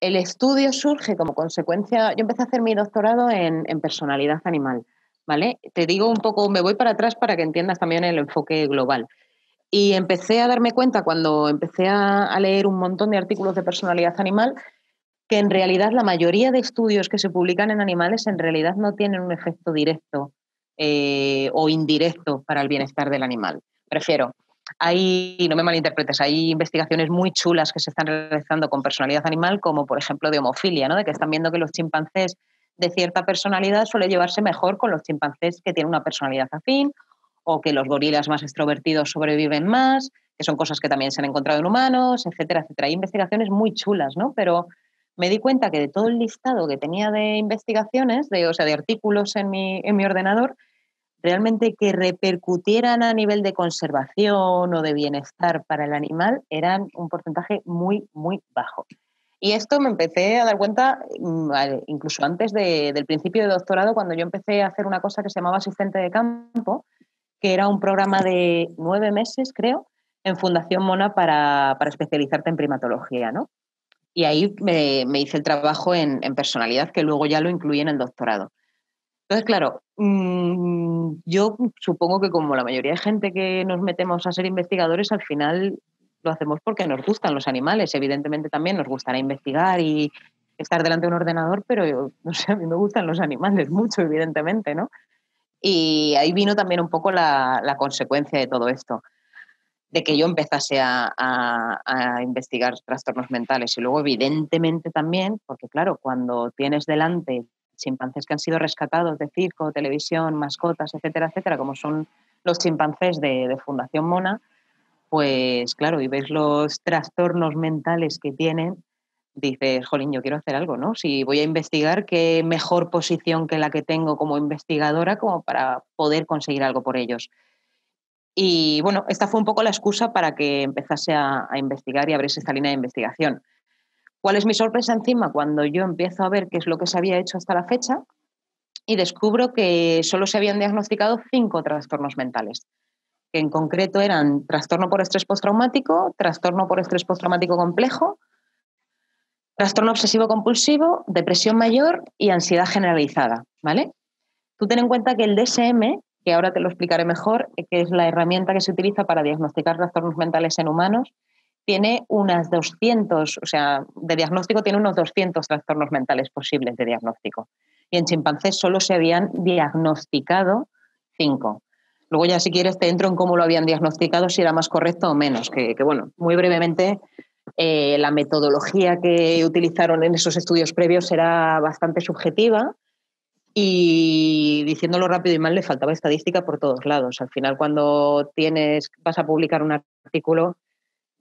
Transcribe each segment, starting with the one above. El estudio surge como consecuencia... Yo empecé a hacer mi doctorado en personalidad animal, ¿vale? Te digo un poco, me voy para atrás para que entiendas también el enfoque global. Y empecé a darme cuenta, cuando empecé a leer un montón de artículos de personalidad animal, que en realidad la mayoría de estudios que se publican en animales en realidad no tienen un efecto directo o indirecto para el bienestar del animal. Prefiero... Hay, no me malinterpretes, hay investigaciones muy chulas que se están realizando con personalidad animal, como por ejemplo de homofilia, ¿no? De que están viendo que los chimpancés de cierta personalidad suele llevarse mejor con los chimpancés que tienen una personalidad afín, o que los gorilas más extrovertidos sobreviven más, que son cosas que también se han encontrado en humanos, etcétera, etcétera. Hay investigaciones muy chulas, ¿no? Pero me di cuenta que de todo el listado que tenía de investigaciones, de artículos en mi ordenador, realmente que repercutieran a nivel de conservación o de bienestar para el animal eran un porcentaje muy, muy bajo. Y esto me empecé a dar cuenta incluso antes del principio de doctorado, cuando yo empecé a hacer una cosa que se llamaba asistente de campo, que era un programa de 9 meses, creo, en Fundación Mona para especializarte en primatología, ¿no? Y ahí me hice el trabajo en personalidad, que luego ya lo incluí en el doctorado. Entonces, claro, yo supongo que como la mayoría de gente que nos metemos a ser investigadores, al final lo hacemos porque nos gustan los animales. Evidentemente también nos gustará investigar y estar delante de un ordenador, pero yo, no sé, a mí me gustan los animales mucho, evidentemente, ¿no? Y ahí vino también un poco la consecuencia de todo esto, de que yo empezase a investigar trastornos mentales. Y luego, evidentemente también, porque claro, cuando tienes delante chimpancés que han sido rescatados de circo, televisión, mascotas, etcétera, etcétera, como son los chimpancés de Fundación Mona, pues claro, y ves los trastornos mentales que tienen, dices, jolín, yo quiero hacer algo, ¿no? Si voy a investigar, qué mejor posición que la que tengo como investigadora como para poder conseguir algo por ellos. Y bueno, esta fue un poco la excusa para que empezase a investigar y abriese esta línea de investigación. ¿Cuál es mi sorpresa encima? Cuando yo empiezo a ver qué es lo que se había hecho hasta la fecha y descubro que solo se habían diagnosticado 5 trastornos mentales, que en concreto eran trastorno por estrés postraumático, trastorno por estrés postraumático complejo, trastorno obsesivo compulsivo, depresión mayor y ansiedad generalizada, ¿vale? Tú ten en cuenta que el DSM, que ahora te lo explicaré mejor, que es la herramienta que se utiliza para diagnosticar trastornos mentales en humanos, tiene unas 200, o sea, de diagnóstico tiene unos 200 trastornos mentales posibles de diagnóstico. Y en chimpancés solo se habían diagnosticado 5. Luego ya si quieres te entro en cómo lo habían diagnosticado, si era más correcto o menos. Que bueno, muy brevemente, la metodología que utilizaron en esos estudios previos era bastante subjetiva y, diciéndolo rápido y mal, le faltaba estadística por todos lados. Al final, cuando vas a publicar un artículo,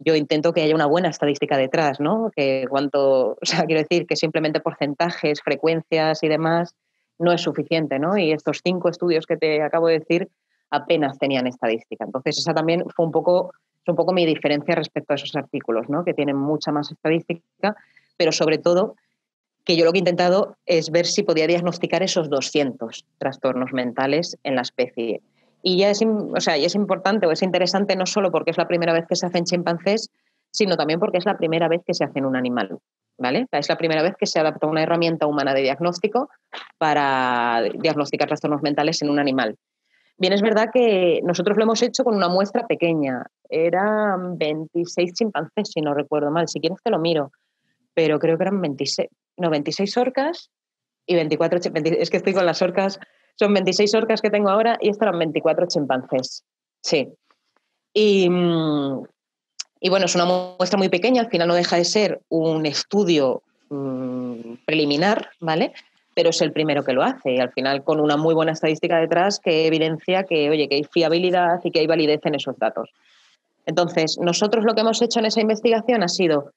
yo intento que haya una buena estadística detrás, ¿no? Que quiero decir que simplemente porcentajes, frecuencias y demás no es suficiente, ¿no? Y estos 5 estudios que te acabo de decir apenas tenían estadística. Entonces, esa también fue un poco mi diferencia respecto a esos artículos, ¿no? Que tienen mucha más estadística, pero sobre todo que yo lo que he intentado es ver si podía diagnosticar esos 200 trastornos mentales en la especie. Y ya es importante o es interesante no solo porque es la primera vez que se hacen chimpancés, sino también porque es la primera vez que se hace en un animal, ¿vale? Es la primera vez que se adapta una herramienta humana de diagnóstico para diagnosticar trastornos mentales en un animal. Bien, es verdad que nosotros lo hemos hecho con una muestra pequeña. Eran 26 chimpancés, si no recuerdo mal. Si quieres te lo miro. Pero creo que eran 26 orcas y 24... Es que estoy con las orcas... Son 26 orcas que tengo ahora y estarán 24 chimpancés. Sí. Y bueno, es una muestra muy pequeña, al final no deja de ser un estudio preliminar, ¿vale? Pero es el primero que lo hace y al final con una muy buena estadística detrás que evidencia que, oye, que hay fiabilidad y que hay validez en esos datos. Entonces, nosotros lo que hemos hecho en esa investigación ha sido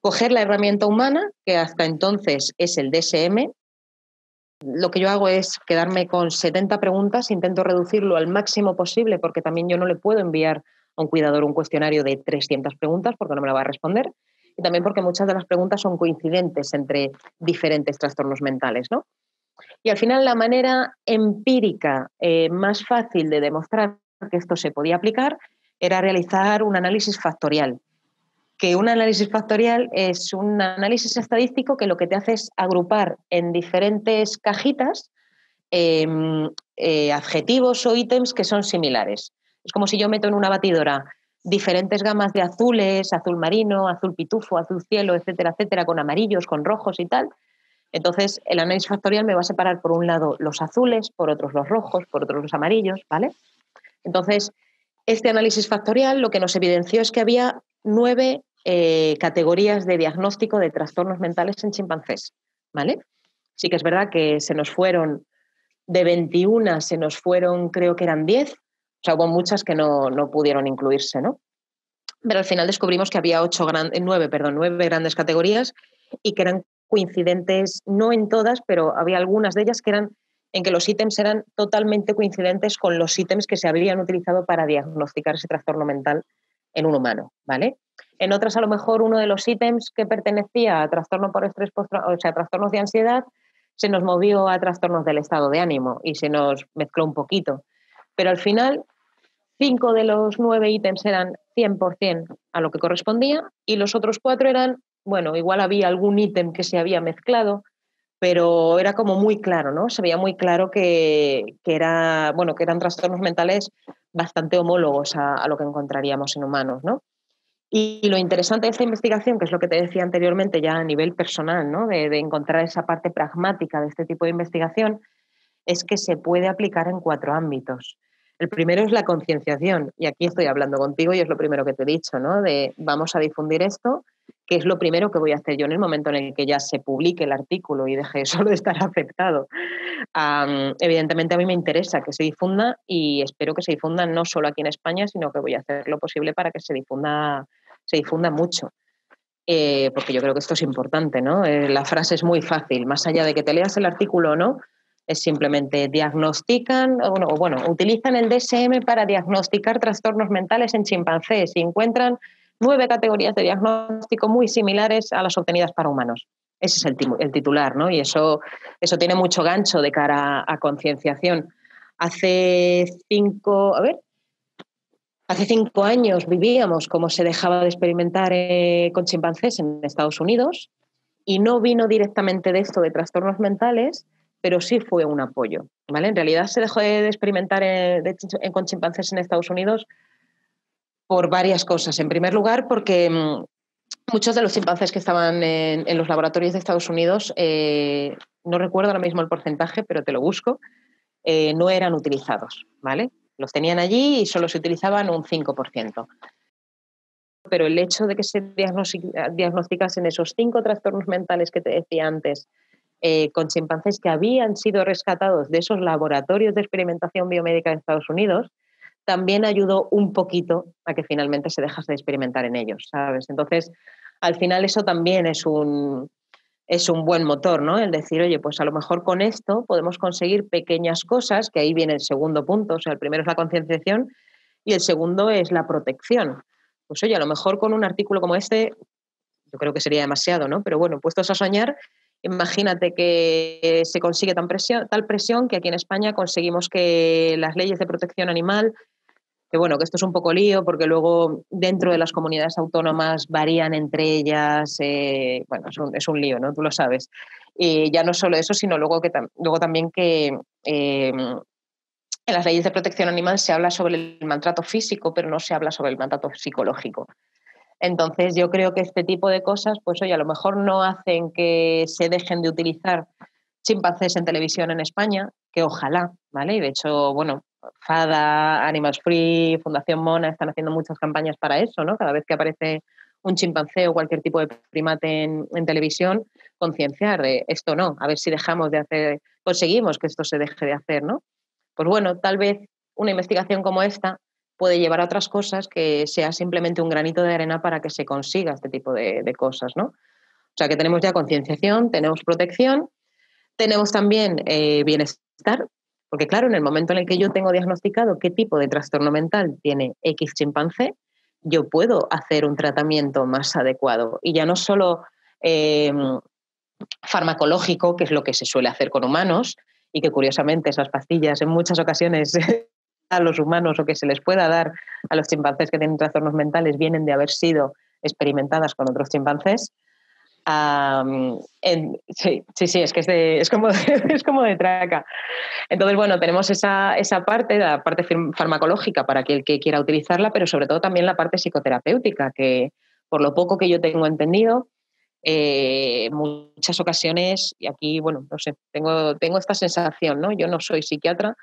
coger la herramienta humana, que hasta entonces es el DSM. Lo que yo hago es quedarme con 70 preguntas, intento reducirlo al máximo posible porque también yo no le puedo enviar a un cuidador un cuestionario de 300 preguntas porque no me lo va a responder y también porque muchas de las preguntas son coincidentes entre diferentes trastornos mentales, ¿no? Y al final la manera empírica más fácil de demostrar que esto se podía aplicar era realizar un análisis factorial, que un análisis factorial es un análisis estadístico que lo que te hace es agrupar en diferentes cajitas adjetivos o ítems que son similares. Es como si yo meto en una batidora diferentes gamas de azules, azul marino, azul pitufo, azul cielo, etcétera, etcétera, con amarillos, con rojos y tal. Entonces, el análisis factorial me va a separar por un lado los azules, por otros los rojos, por otros los amarillos, ¿vale? Entonces, este análisis factorial lo que nos evidenció es que había 9 categorías de diagnóstico de trastornos mentales en chimpancés, ¿vale? Sí que es verdad que se nos fueron, de 21 se nos fueron, creo que eran 10, o sea, hubo muchas que no pudieron incluirse, ¿no? Pero al final descubrimos que había 9 grandes categorías y que eran coincidentes, no en todas, pero había algunas de ellas que eran en que los ítems eran totalmente coincidentes con los ítems que se habrían utilizado para diagnosticar ese trastorno mental en un humano, ¿vale? En otras, a lo mejor, uno de los ítems que pertenecía a trastorno por estrés postraumático, o sea, trastornos de ansiedad, se nos movió a trastornos del estado de ánimo y se nos mezcló un poquito. Pero al final, 5 de los 9 ítems eran 100% a lo que correspondía y los otros 4 eran, bueno, igual había algún ítem que se había mezclado, pero era como muy claro, ¿no? Se veía muy claro que eran trastornos mentales bastante homólogos a lo que encontraríamos en humanos, ¿no? Y lo interesante de esta investigación, que es lo que te decía anteriormente ya a nivel personal, ¿no? De encontrar esa parte pragmática de este tipo de investigación, es que se puede aplicar en 4 ámbitos. El primero es la concienciación, y aquí estoy hablando contigo y es lo primero que te he dicho, ¿no? De vamos a difundir esto, que es lo primero que voy a hacer yo en el momento en el que ya se publique el artículo y deje solo de estar afectado. Evidentemente a mí me interesa que se difunda y espero que se difunda no solo aquí en España, sino que voy a hacer lo posible para que se difunda mucho. Porque yo creo que esto es importante, ¿no? La frase es muy fácil, más allá de que te leas el artículo o no, es simplemente utilizan el DSM para diagnosticar trastornos mentales en chimpancés y encuentran 9 categorías de diagnóstico muy similares a las obtenidas para humanos. Ese es el titular, ¿no? Y eso tiene mucho gancho de cara a concienciación. Hace 5 años vivíamos cómo se dejaba de experimentar con chimpancés en Estados Unidos y no vino directamente de esto de trastornos mentales, pero sí fue un apoyo, ¿vale? En realidad se dejó de experimentar con chimpancés en Estados Unidos por varias cosas. En primer lugar, porque muchos de los chimpancés que estaban en los laboratorios de Estados Unidos, no recuerdo ahora mismo el porcentaje, pero te lo busco, no eran utilizados, ¿vale? Los tenían allí y solo se utilizaban un 5%. Pero el hecho de que se diagnosticasen esos 5 trastornos mentales que te decía antes, con chimpancés que habían sido rescatados de esos laboratorios de experimentación biomédica de Estados Unidos, también ayudó un poquito a que finalmente se dejase de experimentar en ellos, ¿sabes? Entonces, al final eso también es un buen motor, ¿no? El decir, oye, pues a lo mejor con esto podemos conseguir pequeñas cosas, que ahí viene el segundo punto, o sea, el primero es la concienciación y el segundo es la protección. Pues oye, a lo mejor con un artículo como este, yo creo que sería demasiado, ¿no? Pero bueno, puestos a soñar, imagínate que se consigue tal presión que aquí en España conseguimos que las leyes de protección animal, que bueno, que esto es un poco lío porque luego dentro de las comunidades autónomas varían entre ellas, es un lío, ¿no? Tú lo sabes. Y ya no solo eso, sino luego también que en las leyes de protección animal se habla sobre el maltrato físico, pero no se habla sobre el maltrato psicológico. Entonces yo creo que este tipo de cosas, pues oye, a lo mejor no hacen que se dejen de utilizar chimpancés en televisión en España, que ojalá, ¿vale? Y de hecho, bueno, FADA, Animals Free, Fundación Mona están haciendo muchas campañas para eso, ¿no? Cada vez que aparece un chimpancé o cualquier tipo de primate en televisión, concienciar de esto no, a ver si conseguimos que esto se deje de hacer, ¿no? Pues bueno, tal vez una investigación como esta puede llevar a otras cosas que sea simplemente un granito de arena para que se consiga este tipo de cosas, ¿no? O sea, que tenemos ya concienciación, tenemos protección, tenemos también bienestar, porque claro, en el momento en el que yo tengo diagnosticado qué tipo de trastorno mental tiene X chimpancé, yo puedo hacer un tratamiento más adecuado y ya no solo farmacológico, que es lo que se suele hacer con humanos y que curiosamente esas pastillas en muchas ocasiones a los humanos o que se les pueda dar a los chimpancés que tienen trastornos mentales vienen de haber sido experimentadas con otros chimpancés. Sí, es que es como de traca. Entonces, bueno, tenemos esa parte, la parte farmacológica para aquel que quiera utilizarla, pero sobre todo también la parte psicoterapéutica, que por lo poco que yo tengo entendido, muchas ocasiones, y aquí, bueno, no sé, tengo esta sensación, ¿no? Yo no soy psiquiatra,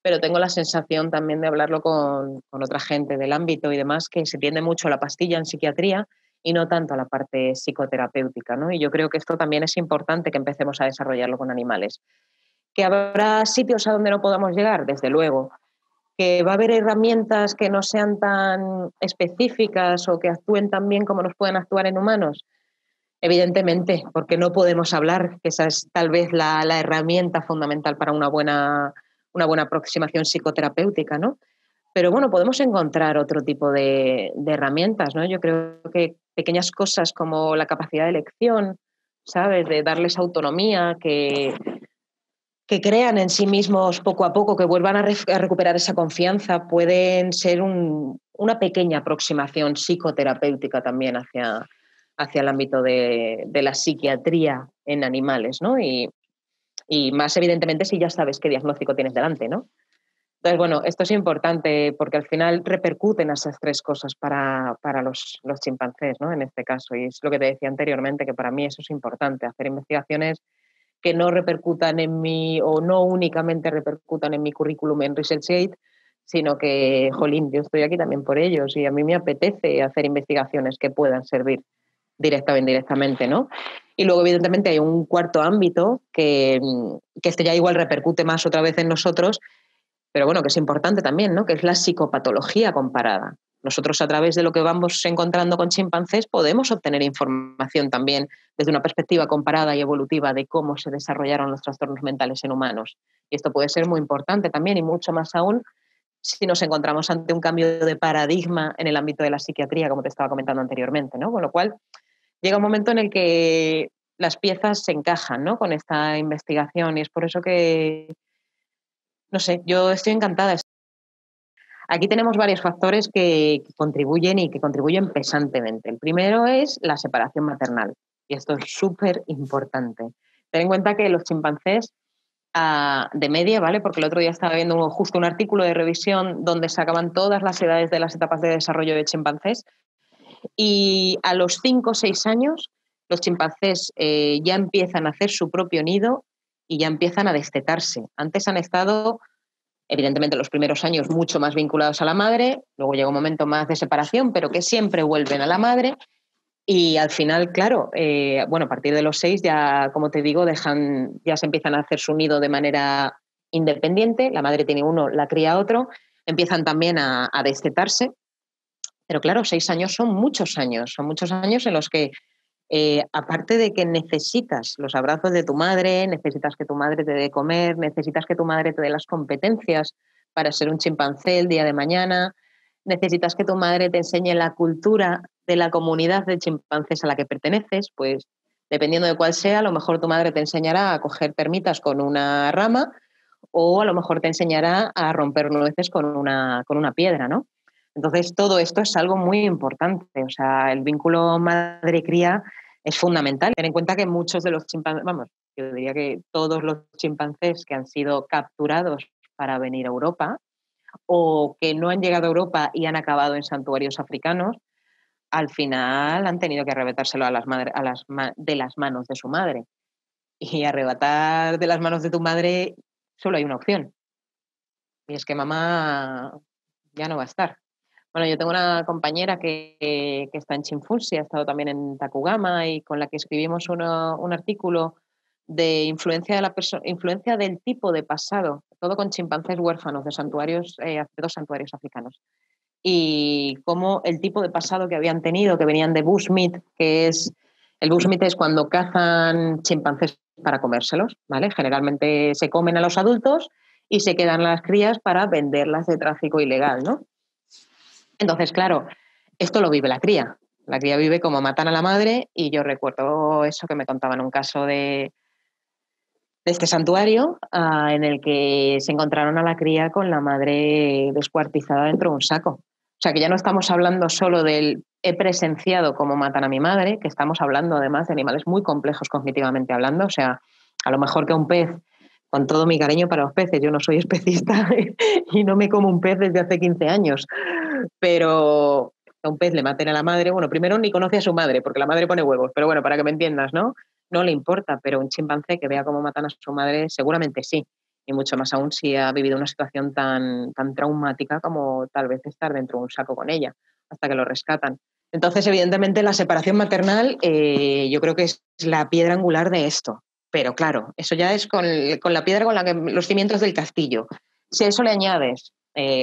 pero tengo la sensación también de hablarlo con otra gente del ámbito y demás, que se tiende mucho a la pastilla en psiquiatría y no tanto a la parte psicoterapéutica, ¿no? Y yo creo que esto también es importante que empecemos a desarrollarlo con animales. ¿Que habrá sitios a donde no podamos llegar? Desde luego. ¿Que va a haber herramientas que no sean tan específicas o que actúen tan bien como nos pueden actuar en humanos? Evidentemente, porque no podemos hablar, que esa es tal vez la herramienta fundamental para una buena aproximación psicoterapéutica, ¿no? Pero bueno, podemos encontrar otro tipo de herramientas, ¿no? Yo creo que pequeñas cosas como la capacidad de elección, ¿sabes? De darles autonomía, que crean en sí mismos poco a poco, que vuelvan a recuperar esa confianza, pueden ser una pequeña aproximación psicoterapéutica también hacia el ámbito de la psiquiatría en animales, ¿no? Y más evidentemente si ya sabes qué diagnóstico tienes delante, ¿no? Entonces, bueno, esto es importante porque al final repercuten esas tres cosas para los chimpancés, ¿no? En este caso, y es lo que te decía anteriormente, que para mí eso es importante, hacer investigaciones que no repercutan en mí o no únicamente repercutan en mi currículum en ResearchGate, sino que, jolín, yo estoy aquí también por ellos y a mí me apetece hacer investigaciones que puedan servir directa o indirectamente, ¿no? Y luego, evidentemente, hay un cuarto ámbito que este ya igual repercute más otra vez en nosotros, pero bueno, que es importante también, ¿no? Que es la psicopatología comparada. Nosotros, a través de lo que vamos encontrando con chimpancés, podemos obtener información también desde una perspectiva comparada y evolutiva de cómo se desarrollaron los trastornos mentales en humanos. Y esto puede ser muy importante también, y mucho más aún si nos encontramos ante un cambio de paradigma en el ámbito de la psiquiatría, como te estaba comentando anteriormente, ¿no? Con lo cual, llega un momento en el que las piezas se encajan, ¿no? Con esta investigación, y es por eso que... No sé, yo estoy encantada. Aquí tenemos varios factores que contribuyen y que contribuyen pesantemente. El primero es la separación maternal, y esto es súper importante. Ten en cuenta que los chimpancés, de media, ¿vale? Porque el otro día estaba viendo justo un artículo de revisión donde sacaban todas las edades de las etapas de desarrollo de chimpancés, y a los 5 o 6 años los chimpancés ya empiezan a hacer su propio nido y ya empiezan a destetarse. Antes han estado, evidentemente, los primeros años mucho más vinculados a la madre, luego llega un momento más de separación, pero que siempre vuelven a la madre, y al final, claro, bueno, a partir de los 6 ya, como te digo, ya se empiezan a hacer su nido de manera independiente, la madre tiene uno, la cría otro, empiezan también a destetarse, pero claro, 6 años son muchos años en los que aparte de que necesitas los abrazos de tu madre, necesitas que tu madre te dé comer, necesitas que tu madre te dé las competencias para ser un chimpancé el día de mañana, necesitas que tu madre te enseñe la cultura de la comunidad de chimpancés a la que perteneces, pues dependiendo de cuál sea, a lo mejor tu madre te enseñará a coger termitas con una rama o a lo mejor te enseñará a romper nueces con una piedra, ¿no? Entonces, todo esto es algo muy importante. O sea, el vínculo madre-cría es fundamental. Ten en cuenta que muchos de los chimpancés, vamos, yo diría que todos los chimpancés que han sido capturados para venir a Europa o que no han llegado a Europa y han acabado en santuarios africanos, al final han tenido que arrebatárselo de las manos de su madre. Y arrebatar de las manos de tu madre solo hay una opción. Y es que mamá ya no va a estar. Bueno, yo tengo una compañera que está en Chimfunshi, ha estado también en Takugama y con la que escribimos un artículo de influencia del tipo de pasado, todo con chimpancés huérfanos de santuarios, 2 santuarios africanos. Y cómo el tipo de pasado que habían tenido, que venían de Bushmeat, el Bushmeat es cuando cazan chimpancés para comérselos, ¿vale? Generalmente se comen a los adultos y se quedan las crías para venderlas de tráfico ilegal, ¿no? Entonces, claro, esto lo vive la cría. La cría vive como matan a la madre, y yo recuerdo eso que me contaban, un caso de este santuario en el que se encontraron a la cría con la madre descuartizada dentro de un saco. O sea, que ya no estamos hablando solo del He presenciado cómo matan a mi madre, que estamos hablando además de animales muy complejos cognitivamente hablando, o sea, a lo mejor que un pez, con todo mi cariño para los peces, yo no soy especista y no me como un pez desde hace 15 años, pero a un pez le maten a la madre, bueno, primero ni conoce a su madre, porque la madre pone huevos, pero bueno, para que me entiendas, ¿no? No le importa, pero un chimpancé que vea cómo matan a su madre seguramente sí, y mucho más aún si ha vivido una situación tan traumática como tal vez estar dentro de un saco con ella, hasta que lo rescatan. Entonces, evidentemente, la separación maternal yo creo que es la piedra angular de esto, pero claro, eso ya es con la piedra con la que los cimientos del castillo. Si a eso le añades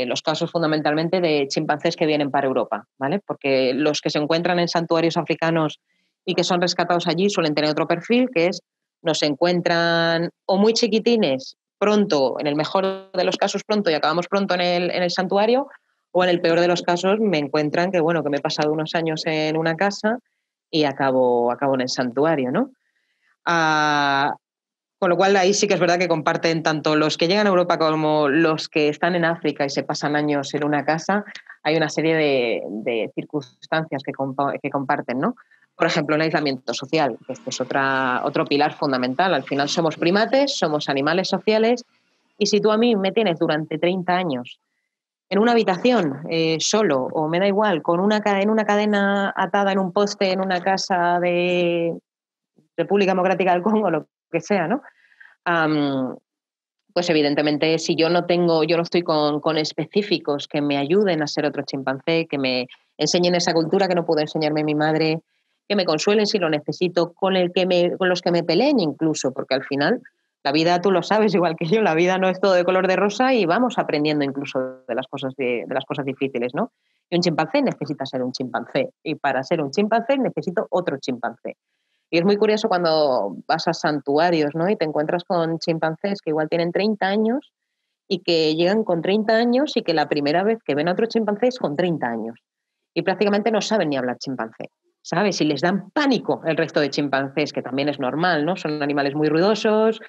los casos fundamentalmente de chimpancés que vienen para Europa, ¿vale? Porque los que se encuentran en santuarios africanos y que son rescatados allí suelen tener otro perfil, que es nos encuentran o muy chiquitines pronto, en el mejor de los casos pronto y acabamos pronto en el santuario, o en el peor de los casos me encuentran que bueno, que me he pasado unos años en una casa y acabo en el santuario, ¿no? Con lo cual ahí sí que es verdad que comparten tanto los que llegan a Europa como los que están en África y se pasan años en una casa. Hay una serie de circunstancias que comparten, ¿no? Por ejemplo, el aislamiento social, que este es otro pilar fundamental. Al final somos primates, somos animales sociales y si tú a mí me tienes durante 30 años en una habitación solo o me da igual, con una cadena atada en un poste en una casa de República Democrática del Congo, lo que sea, ¿no? Pues evidentemente si yo no estoy con específicos que me ayuden a ser otro chimpancé, que me enseñen esa cultura que no pudo enseñarme mi madre, que me consuelen si lo necesito, con los que me peleen incluso, porque al final la vida, tú lo sabes igual que yo, la vida no es todo de color de rosa y vamos aprendiendo incluso de las cosas difíciles, ¿no? Y un chimpancé necesita ser un chimpancé y para ser un chimpancé necesito otro chimpancé. Y es muy curioso cuando vas a santuarios, ¿no? Y te encuentras con chimpancés que igual tienen 30 años y que llegan con 30 años y que la primera vez que ven a otro chimpancé es con 30 años. Y prácticamente no saben ni hablar chimpancé, ¿sabes? Y les dan pánico el resto de chimpancés, que también es normal, ¿no? Son animales muy ruidosos,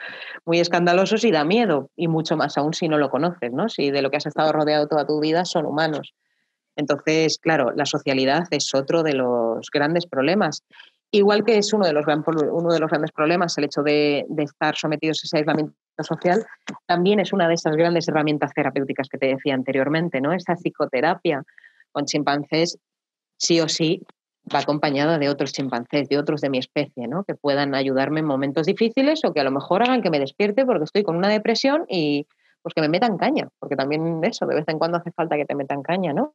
muy escandalosos y da miedo. Y mucho más aún si no lo conoces, ¿no? Si de lo que has estado rodeado toda tu vida son humanos. Entonces, claro, la socialidad es otro de los grandes problemas. Igual que es uno de los grandes problemas el hecho de estar sometidos a ese aislamiento social, también es una de esas grandes herramientas terapéuticas que te decía anteriormente, ¿no? Esa psicoterapia con chimpancés sí o sí va acompañada de otros chimpancés, de otros de mi especie, ¿no? Que puedan ayudarme en momentos difíciles o que a lo mejor hagan que me despierte porque estoy con una depresión y pues que me metan caña, porque también eso, de vez en cuando hace falta que te metan caña, ¿no?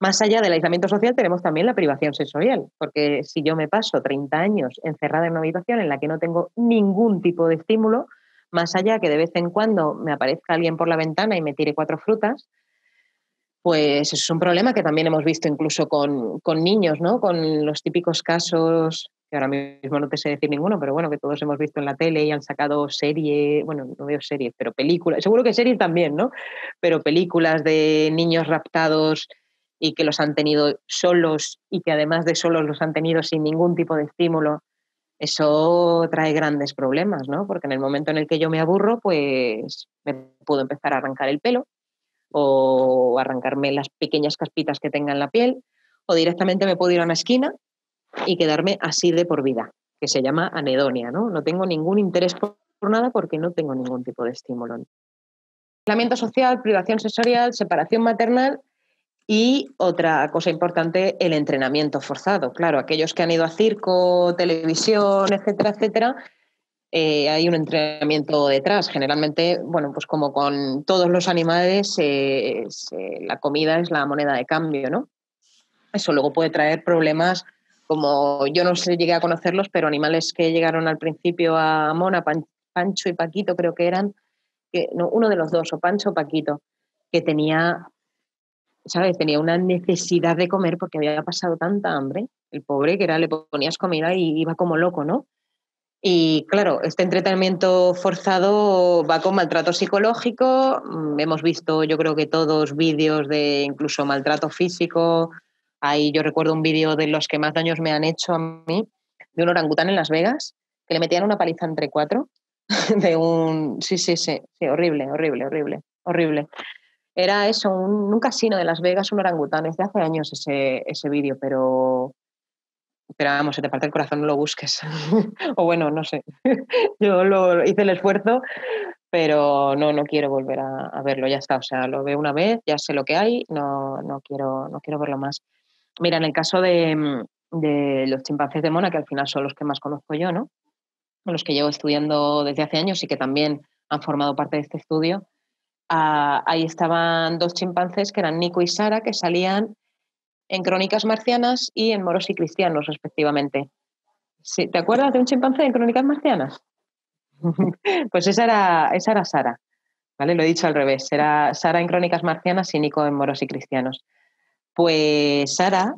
Más allá del aislamiento social tenemos también la privación sensorial, porque si yo me paso 30 años encerrada en una habitación en la que no tengo ningún tipo de estímulo, más allá que de vez en cuando me aparezca alguien por la ventana y me tire 4 frutas, pues es un problema que también hemos visto incluso con niños, ¿no? Con los típicos casos, que ahora mismo no te sé decir ninguno, pero bueno, que todos hemos visto en la tele y han sacado series, bueno, no veo series, pero películas, seguro que series también, ¿no? Pero películas de niños raptados y que los han tenido solos y que además de solos los han tenido sin ningún tipo de estímulo, eso trae grandes problemas, ¿no? Porque en el momento en el que yo me aburro, pues me puedo empezar a arrancar el pelo o arrancarme las pequeñas caspitas que tenga en la piel o directamente me puedo ir a una esquina y quedarme así de por vida, que se llama anedonia, ¿no? No tengo ningún interés por nada porque no tengo ningún tipo de estímulo. Aislamiento social, privación sensorial, separación maternal. Y otra cosa importante, el entrenamiento forzado. Claro, aquellos que han ido a circo, televisión, etcétera, etcétera, hay un entrenamiento detrás. Generalmente, bueno, pues como con todos los animales, la comida es la moneda de cambio, ¿no? Eso luego puede traer problemas como, yo no sé, llegué a conocerlos, pero animales que llegaron al principio a Mona, Pancho y Paquito creo que eran, no, uno de los dos, o Pancho o Paquito, que tenía... ¿Sabes? Tenía una necesidad de comer porque había pasado tanta hambre. El pobre que era, le ponías comida y iba como loco, ¿no? Y claro, este entrenamiento forzado va con maltrato psicológico. Hemos visto, yo creo que todos, vídeos de incluso maltrato físico. Ahí yo recuerdo un vídeo de los que más daños me han hecho a mí, de un orangután en Las Vegas, que le metían una paliza entre 4. Sí, horrible. Era eso, un casino de Las Vegas, un orangután. Es de hace años ese vídeo, pero vamos, se te parte el corazón, no lo busques. O bueno, no sé. Yo lo hice el esfuerzo, pero no quiero volver a verlo, ya está. O sea, lo veo una vez, ya sé lo que hay, no quiero verlo más. Mira, en el caso de los chimpancés de Mona, que al final son los que más conozco yo, ¿no? Los que llevo estudiando desde hace años y que también han formado parte de este estudio, ahí estaban dos chimpancés que eran Nico y Sara, que salían en Crónicas Marcianas y en Moros y Cristianos, respectivamente. ¿Sí? ¿Te acuerdas de un chimpancé en Crónicas Marcianas? Pues esa era Sara, ¿vale? Lo he dicho al revés, era Sara en Crónicas Marcianas y Nico en Moros y Cristianos. Pues Sara,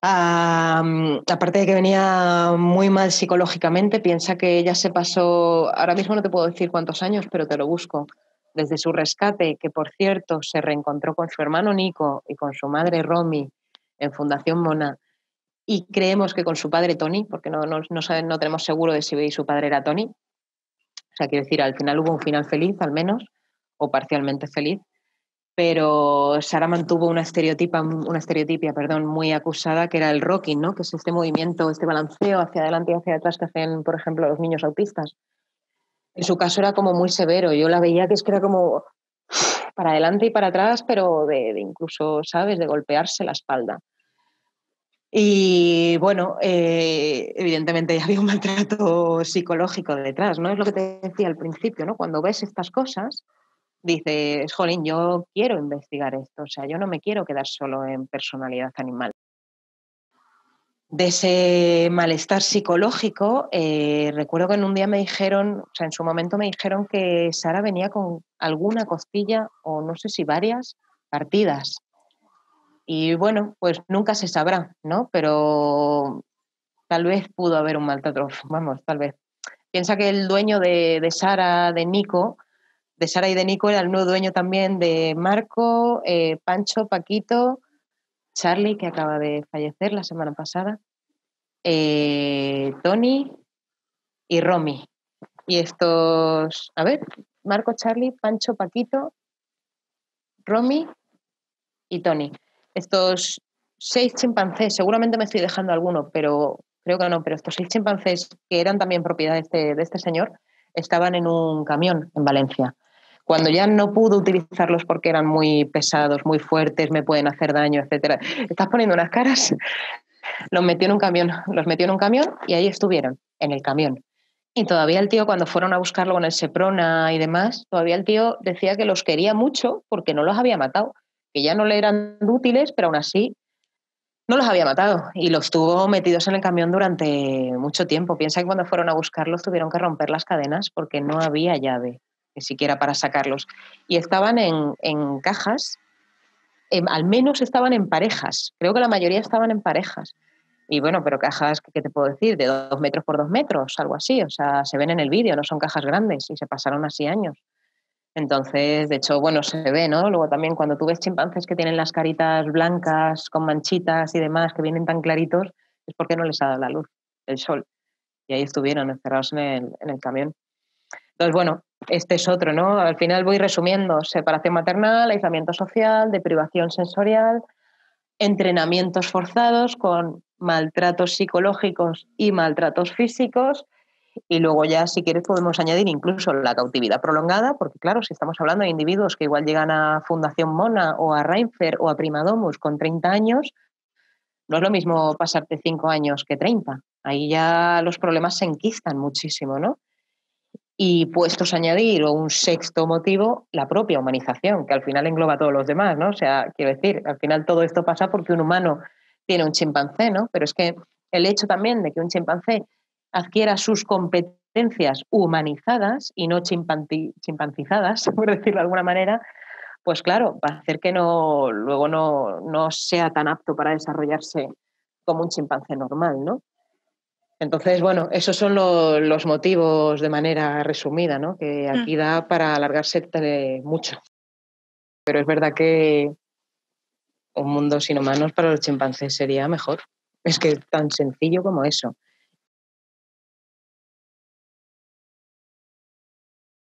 aparte de que venía muy mal psicológicamente, piensa que ella se pasó, ahora mismo no te puedo decir cuántos años, pero te lo busco, desde su rescate, que por cierto se reencontró con su hermano Nico y con su madre Romy en Fundación Mona, y creemos que con su padre Tony, porque no tenemos seguro de si su padre era Tony. O sea, quiero decir, al final hubo un final feliz, al menos, o parcialmente feliz. Pero Sara mantuvo una estereotipia, muy acusada, que era el rocking, ¿no? Que es este movimiento, este balanceo hacia adelante y hacia atrás que hacen, por ejemplo, los niños autistas. En su caso era como muy severo. Yo la veía que es que era como para adelante y para atrás, pero de incluso, ¿sabes?, de golpearse la espalda. Y bueno, evidentemente ya había un maltrato psicológico detrás, ¿no? Es lo que te decía al principio, ¿no? Cuando ves estas cosas, dices, jolín, yo quiero investigar esto, o sea, yo no me quiero quedar solo en personalidad animal. De ese malestar psicológico, recuerdo que en un día me dijeron, o sea, en su momento me dijeron que Sara venía con alguna costilla, o no sé si varias, partidas. Y bueno, pues nunca se sabrá, ¿no? Pero tal vez pudo haber un maltrato, vamos, tal vez. Piensa que el dueño de Sara, de Sara y de Nico, era el nuevo dueño también de Marco, Pancho, Paquito, Charlie, que acaba de fallecer la semana pasada, Tony y Romy. Y estos, a ver, Marco, Charlie, Pancho, Paquito, Romy y Tony. Estos 6 chimpancés, seguramente me estoy dejando alguno, pero creo que no, pero estos 6 chimpancés, que eran también propiedad de este señor, estaban en un camión en Valencia. Cuando ya no pudo utilizarlos porque eran muy pesados, muy fuertes, me pueden hacer daño, etcétera. ¿Estás poniendo unas caras? Los metió en un camión y ahí estuvieron, en el camión. Y todavía el tío, cuando fueron a buscarlo con el Seprona y demás, todavía el tío decía que los quería mucho porque no los había matado, que ya no le eran útiles, pero aún así no los había matado. Y los tuvo metidos en el camión durante mucho tiempo. Piensa que cuando fueron a buscarlos tuvieron que romper las cadenas porque no había llave ni siquiera para sacarlos. Y estaban en cajas, al menos estaban en parejas, creo que la mayoría estaban en parejas. Y bueno, pero cajas, ¿qué te puedo decir? De 2 metros por 2 metros, algo así, o sea, se ven en el vídeo, no son cajas grandes, y se pasaron así años. Entonces, de hecho, bueno, se ve, ¿no? Luego también cuando tú ves chimpancés que tienen las caritas blancas, con manchitas y demás, que vienen tan claritos, es porque no les ha dado la luz, el sol. Y ahí estuvieron encerrados en el camión. Entonces, bueno, este es otro, ¿no? Al final voy resumiendo: separación maternal, aislamiento social, deprivación sensorial, entrenamientos forzados con maltratos psicológicos y maltratos físicos, y luego ya, si quieres, podemos añadir incluso la cautividad prolongada, porque claro, si estamos hablando de individuos que igual llegan a Fundación Mona o a Reinfeldt o a Primadomus con 30 años, no es lo mismo pasarte 5 años que 30. Ahí ya los problemas se enquistan muchísimo, ¿no? Y puestos a añadir un 6º motivo, la propia humanización, que al final engloba a todos los demás, ¿no? O sea, quiero decir, al final todo esto pasa porque un humano tiene un chimpancé, ¿no? Pero es que el hecho también de que un chimpancé adquiera sus competencias humanizadas y no chimpancizadas, por decirlo de alguna manera, pues claro, va a hacer que luego no sea tan apto para desarrollarse como un chimpancé normal, ¿no? Entonces, bueno, esos son los motivos de manera resumida, ¿no? Que aquí da para alargarse mucho. Pero es verdad que un mundo sin humanos para los chimpancés sería mejor. Es que tan sencillo como eso.